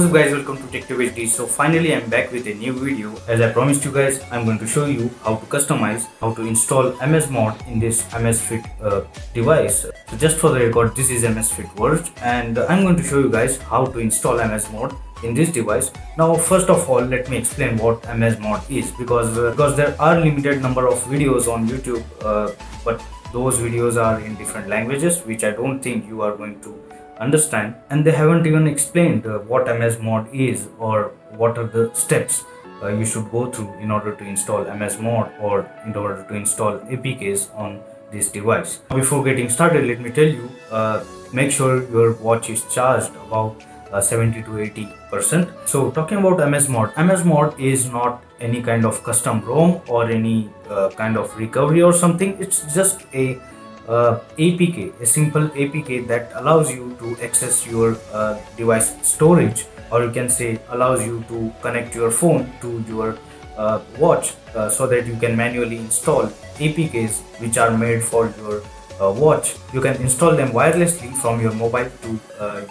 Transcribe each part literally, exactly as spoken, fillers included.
What's up guys, welcome to Tech Tube H D. So finally I'm back with a new video. As I promised you guys, I'm going to show you how to customize, how to install AmazMod in this Amazfit uh, device. So just for the record, this is Amazfit World, and I'm going to show you guys how to install AmazMod in this device. Now first of all, let me explain what AmazMod is, because uh, because there are limited number of videos on YouTube, uh, but those videos are in different languages, which I don't think you are going to understand, and they haven't even explained uh, what AmazMod is or what are the steps uh, you should go through in order to install AmazMod or in order to install A P Ks on this device. Before getting started, let me tell you, uh, make sure your watch is charged about uh, seventy to eighty percent. So talking about AmazMod, AmazMod is not any kind of custom ROM or any uh, kind of recovery or something. It's just a Uh, A P K, a simple A P K that allows you to access your uh, device storage, or you can say allows you to connect your phone to your uh, watch uh, so that you can manually install A P Ks which are made for your uh, watch. You can install them wirelessly from your mobile to uh,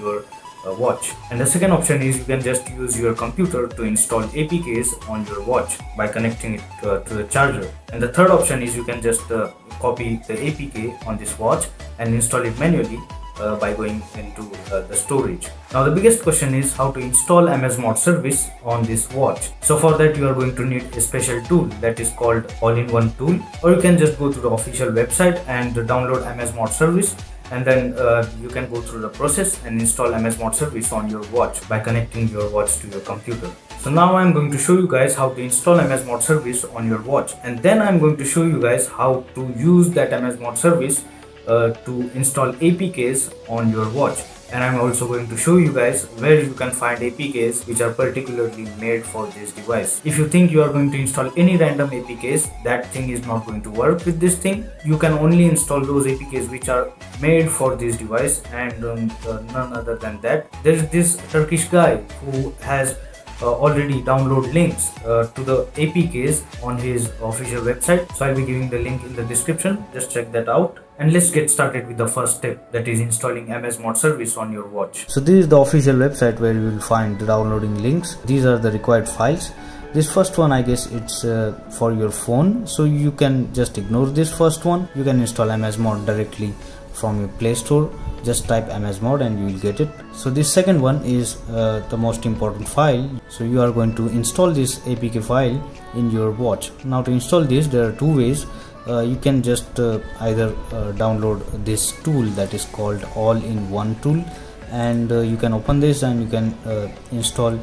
your uh, watch. And the second option is you can just use your computer to install A P Ks on your watch by connecting it uh, to the charger. And the third option is you can just uh, copy the A P K on this watch and install it manually uh, by going into uh, the storage. Now the biggest question is how to install AmazMod service on this watch. So for that you are going to need a special tool that is called All in One Tool, or you can just go to the official website and download AmazMod service, and then uh, you can go through the process and install AmazMod service on your watch by connecting your watch to your computer. So now I'm going to show you guys how to install AmazMod service on your watch, and then I'm going to show you guys how to use that AmazMod service uh, to install A P Ks on your watch. And I'm also going to show you guys where you can find A P Ks which are particularly made for this device. If you think you are going to install any random A P Ks, that thing is not going to work with this thing. You can only install those A P Ks which are made for this device, and um, uh, none other than that. There is this Turkish guy who has Uh, already download links uh, to the A P Ks on his official website, so I'll be giving the link in the description. Just check that out, and let's get started with the first step, that is installing AmazMod service on your watch. So this is the official website where you will find the downloading links. These are the required files. This first one, I guess it's uh, for your phone, so you can just ignore this first one. You can install AmazMod directly from your Play Store. Just type AmazMod and you will get it. So this second one is uh, the most important file. So you are going to install this A P K file in your watch. Now to install this, there are two ways. Uh, you can just uh, either uh, download this tool that is called All in One Tool, and uh, you can open this and you can uh, install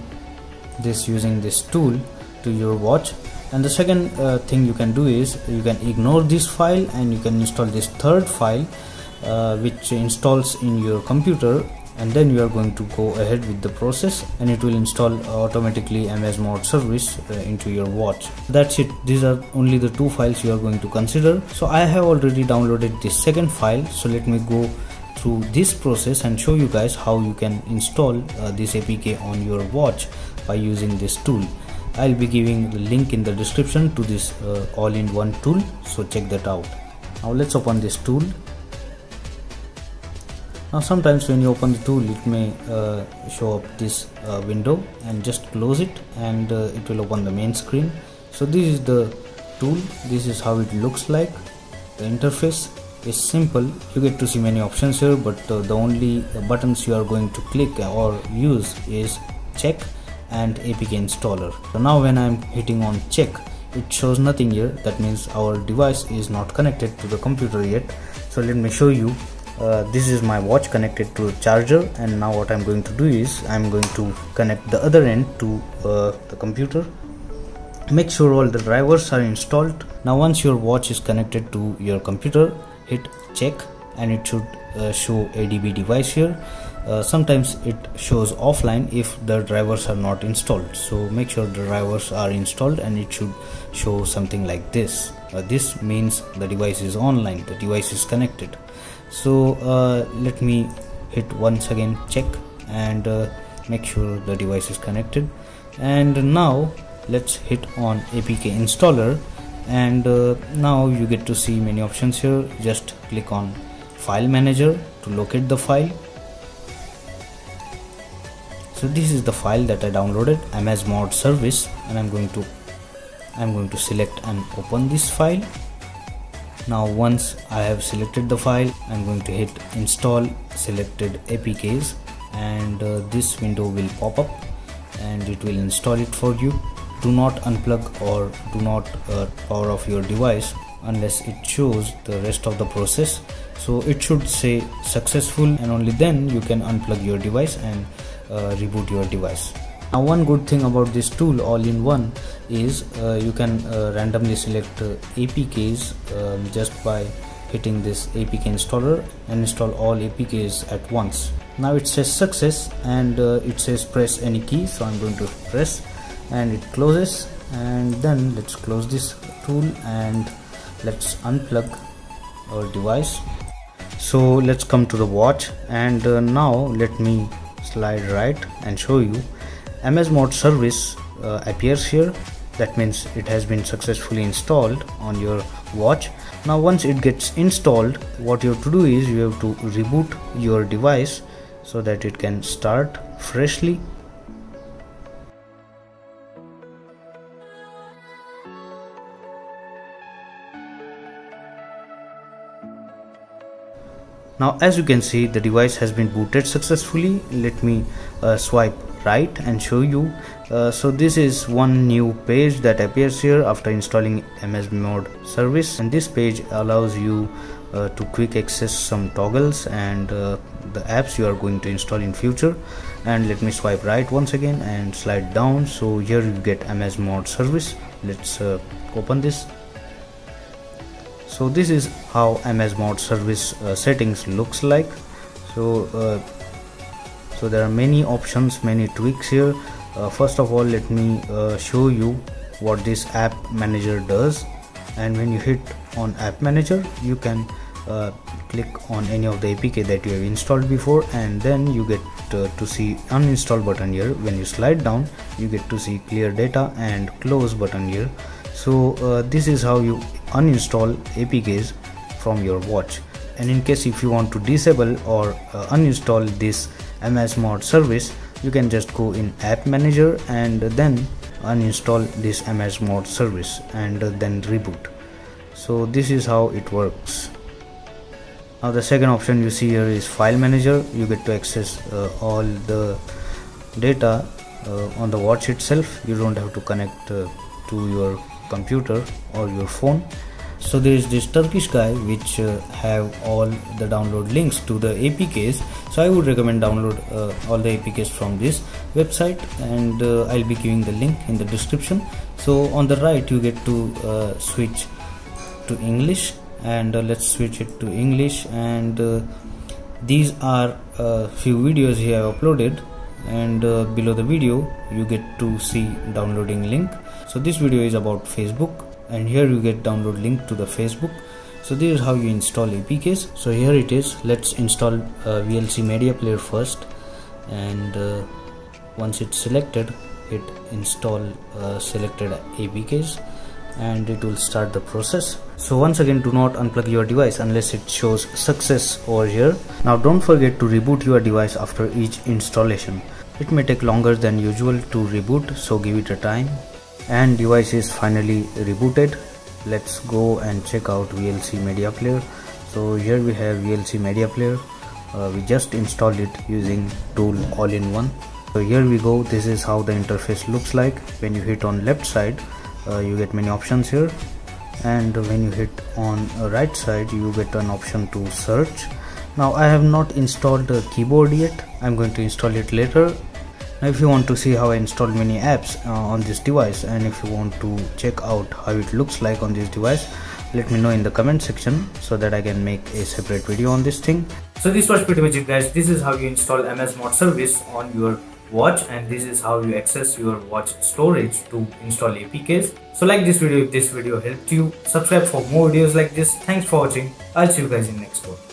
this using this tool to your watch. And the second uh, thing you can do is you can ignore this file and you can install this third file Uh, which installs in your computer, and then you are going to go ahead with the process, and it will install automatically AmazMod service uh, into your watch. That's it. These are only the two files you are going to consider. So I have already downloaded this second file, so let me go through this process and show you guys how you can install uh, this A P K on your watch by using this tool. I'll be giving the link in the description to this uh, all-in-one tool, so check that out. Now let's open this tool. Now sometimes when you open the tool, it may uh, show up this uh, window, and just close it and uh, it will open the main screen. So this is the tool. This is how it looks like. The interface is simple. You get to see many options here, but uh, the only uh, buttons you are going to click or use is check and A P K installer. So now when I'm hitting on check, it shows nothing here. That means our device is not connected to the computer yet. So let me show you. Uh, this is my watch connected to a charger, and now what I'm going to do is I'm going to connect the other end to uh, the computer. Make sure all the drivers are installed. Now once your watch is connected to your computer, hit check and it should uh, show A D B device here. Uh, sometimes it shows offline if the drivers are not installed, so make sure the drivers are installed, and it should show something like this. Uh, this means the device is online, the device is connected. So uh, let me hit once again check and uh, make sure the device is connected. And now let's hit on A P K installer, and uh, now you get to see many options here. Just click on file manager to locate the file. So this is the file that I downloaded, AmazMod Service, and I'm going to I'm going to select and open this file. Now once I have selected the file, I'm going to hit install selected A P Ks, and uh, this window will pop up and it will install it for you. Do not unplug or do not uh, power off your device unless it shows the rest of the process. So it should say successful, and only then you can unplug your device and uh, reboot your device. Now one good thing about this tool all in one is uh, you can uh, randomly select uh, A P Ks um, just by hitting this A P K installer and install all A P Ks at once. Now it says success, and uh, it says press any key, so I'm going to press and it closes. And then let's close this tool and let's unplug our device. So let's come to the watch, and uh, now let me slide right and show you AmazMod Service uh, appears here. That means it has been successfully installed on your watch. Now once it gets installed, what you have to do is you have to reboot your device so that it can start freshly. Now as you can see, the device has been booted successfully. Let me uh, swipe right and show you. Uh, so this is one new page that appears here after installing AmazMod Service, and this page allows you uh, to quick access some toggles and uh, the apps you are going to install in future. And let me swipe right once again and slide down. So here you get AmazMod Service. Let's uh, open this. So this is how AmazMod Service uh, settings looks like. So, uh, so there are many options, many tweaks here. Uh, first of all, let me uh, show you what this app manager does. And when you hit on app manager, you can uh, click on any of the A P K that you have installed before, and then you get uh, to see uninstall button here. When you slide down, you get to see clear data and close button here. So uh, this is how you uninstall A P Ks from your watch. And in case if you want to disable or uh, uninstall this AmazMod Service, you can just go in app manager and then uninstall this AmazMod Service and uh, then reboot. So this is how it works. Now the second option you see here is file manager. You get to access uh, all the data uh, on the watch itself. You don't have to connect uh, to your computer or your phone. So there is this Turkish guy which uh, have all the download links to the A P Ks. So I would recommend download uh, all the A P Ks from this website, and uh, I'll be giving the link in the description. So on the right you get to uh, switch to English, and uh, let's switch it to English. And uh, these are uh, few videos he have uploaded, and uh, below the video you get to see downloading link. So this video is about Facebook, and here you get download link to the Facebook. So this is how you install A P Ks. So here it is. Let's install uh, V L C media player first, and uh, once it's selected, hit install uh, selected A P Ks, and it will start the process. So once again, do not unplug your device unless it shows success over here. Now don't forget to reboot your device after each installation. It may take longer than usual to reboot, so give it a time. And device is finally rebooted. Let's go and check out V L C media player. So here we have V L C media player. Uh, we just installed it using tool all in one. So here we go. This is how the interface looks like. When you hit on left side, Uh, you get many options here, and when you hit on uh, right side you get an option to search. Now I have not installed the keyboard yet. I'm going to install it later. Now if you want to see how I installed many apps uh, on this device, and if you want to check out how it looks like on this device, let me know in the comment section so that I can make a separate video on this thing. So this was pretty much it, guys. This is how you install AmazMod Service on your watch, and this is how you access your watch storage to install A P Ks. So like this video if this video helped you. Subscribe for more videos like this. Thanks for watching. I'll see you guys in next one.